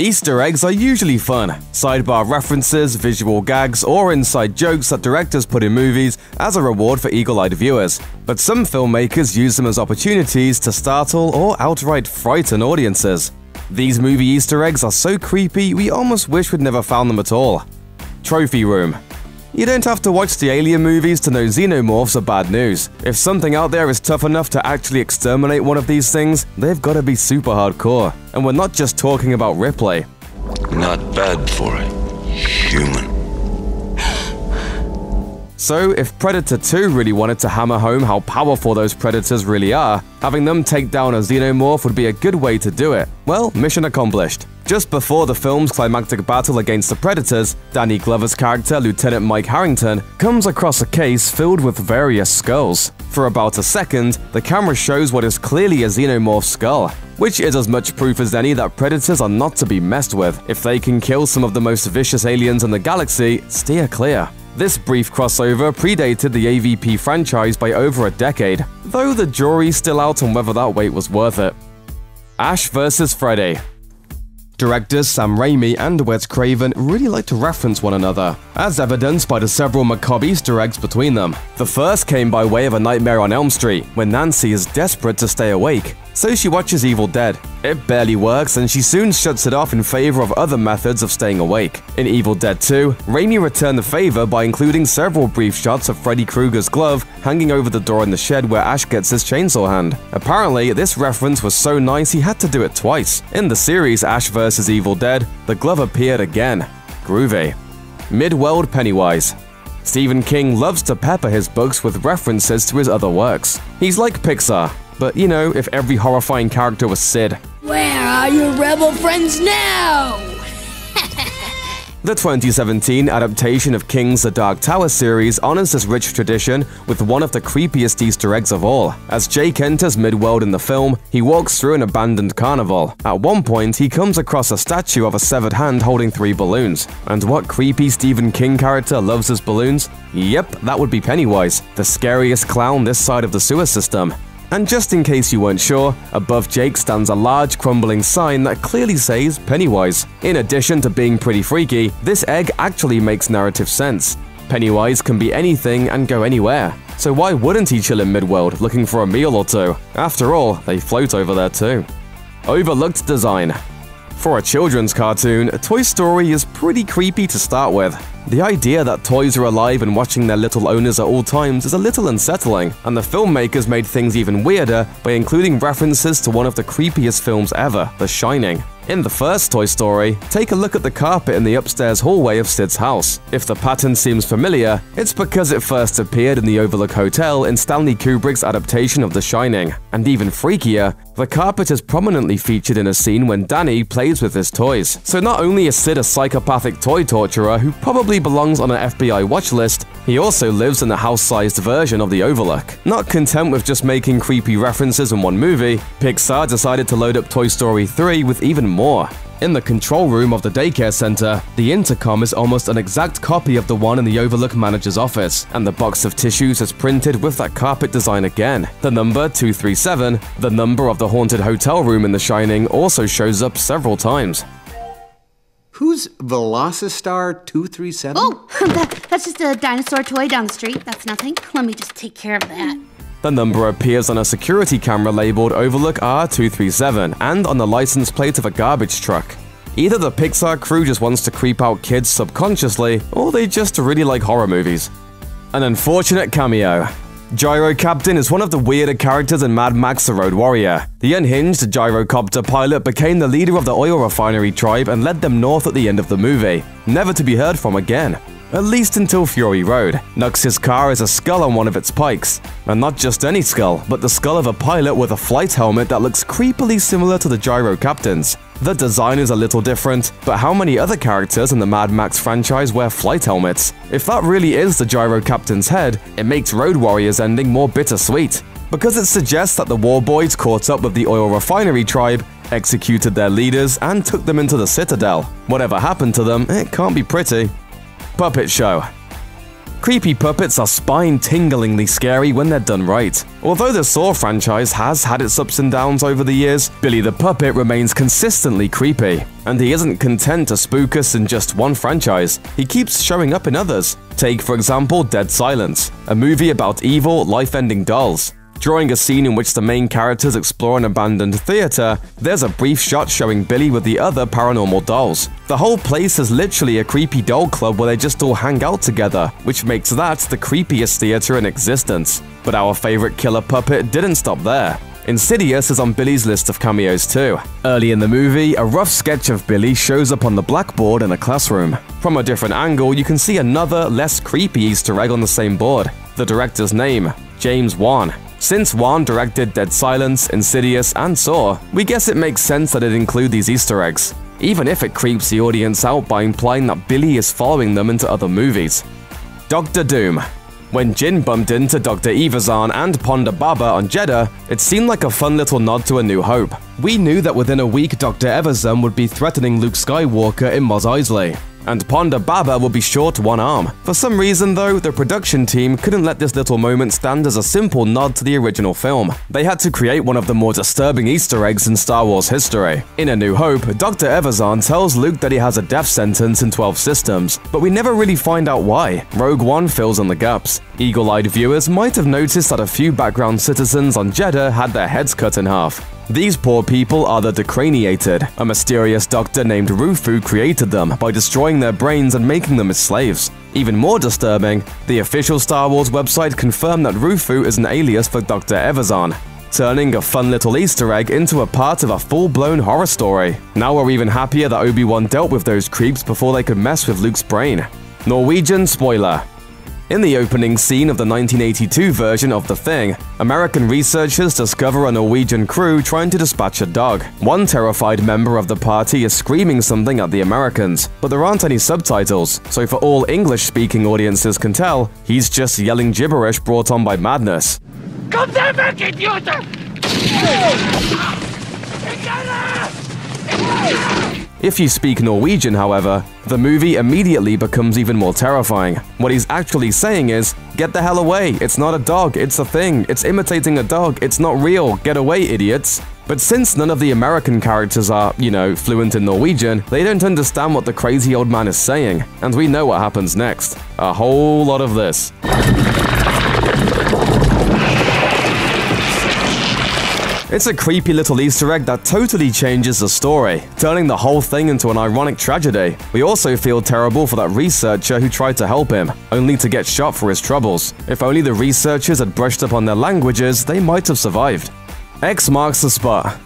Easter eggs are usually fun, sidebar references, visual gags, or inside jokes that directors put in movies as a reward for eagle-eyed viewers, but some filmmakers use them as opportunities to startle or outright frighten audiences. These movie Easter eggs are so creepy we almost wish we'd never found them at all. Trophy room. You don't have to watch the Alien movies to know xenomorphs are bad news. If something out there is tough enough to actually exterminate one of these things, they've got to be super hardcore. And we're not just talking about Ripley. Not bad for it. Human. So, if Predator 2 really wanted to hammer home how powerful those predators really are, having them take down a xenomorph would be a good way to do it. Well, mission accomplished. Just before the film's climactic battle against the Predators, Danny Glover's character, Lieutenant Mike Harrington, comes across a case filled with various skulls. For about a second, the camera shows what is clearly a xenomorph skull, which is as much proof as any that Predators are not to be messed with. If they can kill some of the most vicious aliens in the galaxy, steer clear. This brief crossover predated the AVP franchise by over a decade, though the jury's still out on whether that wait was worth it. Ash vs. Freddy. Directors Sam Raimi and Wes Craven really like to reference one another, as evidenced by the several macabre Easter eggs between them. The first came by way of A Nightmare on Elm Street, when Nancy is desperate to stay awake, so she watches Evil Dead. It barely works, and she soon shuts it off in favor of other methods of staying awake. In Evil Dead 2, Raimi returned the favor by including several brief shots of Freddy Krueger's glove hanging over the door in the shed where Ash gets his chainsaw hand. Apparently, this reference was so nice he had to do it twice. In the series Ash vs. Evil Dead, the glove appeared again. Groovy. Mid-World Pennywise. Stephen King loves to pepper his books with references to his other works. He's like Pixar. But, you know, if every horrifying character was Sid. Where are your rebel friends now? The 2017 adaptation of King's The Dark Tower series honors this rich tradition with one of the creepiest Easter eggs of all. As Jake enters Mid-World in the film, he walks through an abandoned carnival. At one point, he comes across a statue of a severed hand holding three balloons. And what creepy Stephen King character loves his balloons? Yep, that would be Pennywise, the scariest clown this side of the sewer system. And just in case you weren't sure, above Jake stands a large crumbling sign that clearly says Pennywise. In addition to being pretty freaky, this egg actually makes narrative sense. Pennywise can be anything and go anywhere, so why wouldn't he chill in Mid-World looking for a meal or two? After all, they float over there too. Overlooked design. For a children's cartoon, Toy Story is pretty creepy to start with. The idea that toys are alive and watching their little owners at all times is a little unsettling, and the filmmakers made things even weirder by including references to one of the creepiest films ever, The Shining. In the first Toy Story, take a look at the carpet in the upstairs hallway of Sid's house. If the pattern seems familiar, it's because it first appeared in the Overlook Hotel in Stanley Kubrick's adaptation of The Shining. And even freakier, the carpet is prominently featured in a scene when Danny plays with his toys. So not only is Sid a psychopathic toy torturer who probably belongs on an FBI watch list, he also lives in a house-sized version of the Overlook. Not content with just making creepy references in one movie, Pixar decided to load up Toy Story 3 with even more. In the control room of the daycare center, the intercom is almost an exact copy of the one in the Overlook manager's office, and the box of tissues is printed with that carpet design again. The number 237, the number of the haunted hotel room in The Shining, also shows up several times. Who's Velocistar 237? Oh, that's just a dinosaur toy down the street. That's nothing. Let me just take care of that. The number appears on a security camera labeled Overlook R237 and on the license plate of a garbage truck. Either the Pixar crew just wants to creep out kids subconsciously, or they just really like horror movies. An unfortunate cameo. Gyro Captain is one of the weirder characters in Mad Max The Road Warrior. The unhinged gyrocopter pilot became the leader of the oil refinery tribe and led them north at the end of the movie, never to be heard from again. At least until Fury Road. Nux's car is a skull on one of its pikes. And not just any skull, but the skull of a pilot with a flight helmet that looks creepily similar to the Gyro Captain's. The design is a little different, but how many other characters in the Mad Max franchise wear flight helmets? If that really is the Gyro Captain's head, it makes Road Warrior's ending more bittersweet, because it suggests that the War Boys caught up with the oil refinery tribe, executed their leaders, and took them into the Citadel. Whatever happened to them, it can't be pretty. Puppet show. Creepy puppets are spine-tinglingly scary when they're done right. Although the Saw franchise has had its ups and downs over the years, Billy the Puppet remains consistently creepy. And he isn't content to spook us in just one franchise, he keeps showing up in others. Take, for example, Dead Silence, a movie about evil, life-ending dolls. During a scene in which the main characters explore an abandoned theater, there's a brief shot showing Billy with the other paranormal dolls. The whole place is literally a creepy doll club where they just all hang out together, which makes that the creepiest theater in existence. But our favorite killer puppet didn't stop there. Insidious is on Billy's list of cameos too. Early in the movie, a rough sketch of Billy shows up on the blackboard in a classroom. From a different angle, you can see another, less creepy Easter egg on the same board. The director's name, James Wan. Since Wan directed Dead Silence, Insidious, and Saw, we guess it makes sense that it'd include these Easter eggs, even if it creeps the audience out by implying that Billy is following them into other movies. Doctor Doom. When Jin bumped into Dr. Evazan and Ponda Baba on Jedha, it seemed like a fun little nod to A New Hope. We knew that within a week Dr. Evazan would be threatening Luke Skywalker in Mos Eisley, and Ponda Baba will be short one arm. For some reason though, the production team couldn't let this little moment stand as a simple nod to the original film. They had to create one of the more disturbing Easter eggs in Star Wars history. In A New Hope, Dr. Evazan tells Luke that he has a death sentence in 12 systems, but we never really find out why. Rogue One fills in the gaps. Eagle-eyed viewers might have noticed that a few background citizens on Jedha had their heads cut in half. These poor people are the decraniated. A mysterious doctor named Rufu created them by destroying their brains and making them his slaves. Even more disturbing, the official Star Wars website confirmed that Rufu is an alias for Dr. Evazan, turning a fun little Easter egg into a part of a full-blown horror story. Now we're even happier that Obi-Wan dealt with those creeps before they could mess with Luke's brain. Norwegian spoiler. In the opening scene of the 1982 version of The Thing, American researchers discover a Norwegian crew trying to dispatch a dog. One terrified member of the party is screaming something at the Americans, but there aren't any subtitles, so for all English-speaking audiences can tell, he's just yelling gibberish brought on by madness. Come there, If you speak Norwegian, however, the movie immediately becomes even more terrifying. What he's actually saying is, get the hell away, it's not a dog, it's a thing, it's imitating a dog, it's not real, get away, idiots. But since none of the American characters are, you know, fluent in Norwegian, they don't understand what the crazy old man is saying, and we know what happens next. A whole lot of this. It's a creepy little Easter egg that totally changes the story, turning the whole thing into an ironic tragedy. We also feel terrible for that researcher who tried to help him, only to get shot for his troubles. If only the researchers had brushed up on their languages, they might have survived. X marks the spot.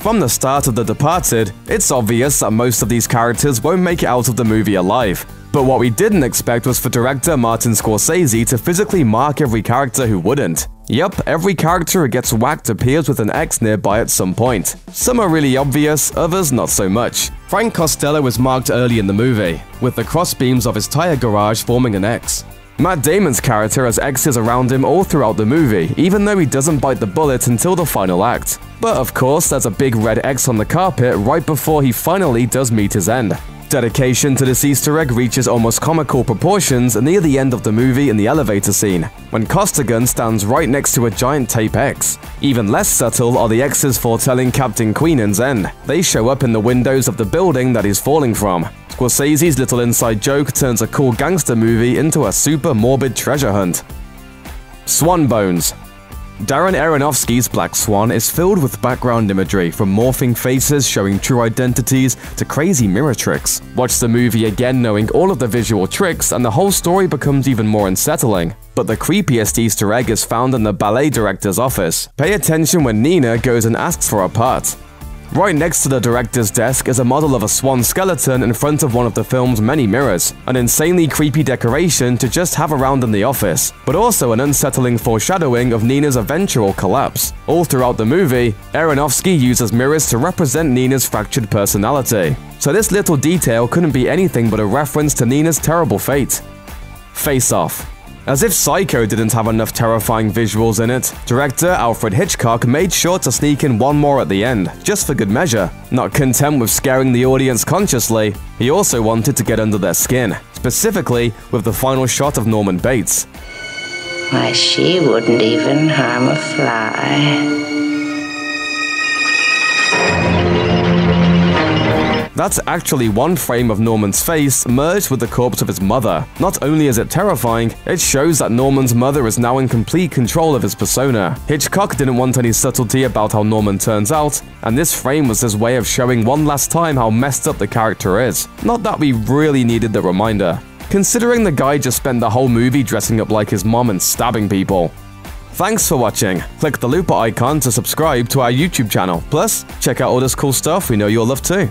From the start of The Departed, it's obvious that most of these characters won't make it out of the movie alive. But what we didn't expect was for director Martin Scorsese to physically mark every character who wouldn't. Yep, every character who gets whacked appears with an X nearby at some point. Some are really obvious, others not so much. Frank Costello was marked early in the movie, with the crossbeams of his tire garage forming an X. Matt Damon's character has X's around him all throughout the movie, even though he doesn't bite the bullet until the final act. But of course, there's a big red X on the carpet right before he finally does meet his end. Dedication to this Easter egg reaches almost comical proportions near the end of the movie in the elevator scene, when Costigan stands right next to a giant tape X. Even less subtle are the X's foretelling Captain Queenan's end. They show up in the windows of the building that he's falling from. Scorsese's little inside joke turns a cool gangster movie into a super morbid treasure hunt. Swan Bones. Darren Aronofsky's Black Swan is filled with background imagery, from morphing faces showing true identities to crazy mirror tricks. Watch the movie again knowing all of the visual tricks and the whole story becomes even more unsettling. But the creepiest Easter egg is found in the ballet director's office. Pay attention when Nina goes and asks for a part. Right next to the director's desk is a model of a swan skeleton in front of one of the film's many mirrors, an insanely creepy decoration to just have around in the office, but also an unsettling foreshadowing of Nina's eventual collapse. All throughout the movie, Aronofsky uses mirrors to represent Nina's fractured personality, so this little detail couldn't be anything but a reference to Nina's terrible fate. Face Off. As if Psycho didn't have enough terrifying visuals in it, director Alfred Hitchcock made sure to sneak in one more at the end, just for good measure. Not content with scaring the audience consciously, he also wanted to get under their skin. specifically with the final shot of Norman Bates. Why, she wouldn't even harm a fly. That's actually one frame of Norman's face merged with the corpse of his mother. Not only is it terrifying, it shows that Norman's mother is now in complete control of his persona. Hitchcock didn't want any subtlety about how Norman turns out, and this frame was his way of showing one last time how messed up the character is. Not that we really needed the reminder, considering the guy just spent the whole movie dressing up like his mom and stabbing people. Thanks for watching. Click the looper icon to subscribe to our YouTube channel. Plus, check out all this cool stuff we know you'll love too.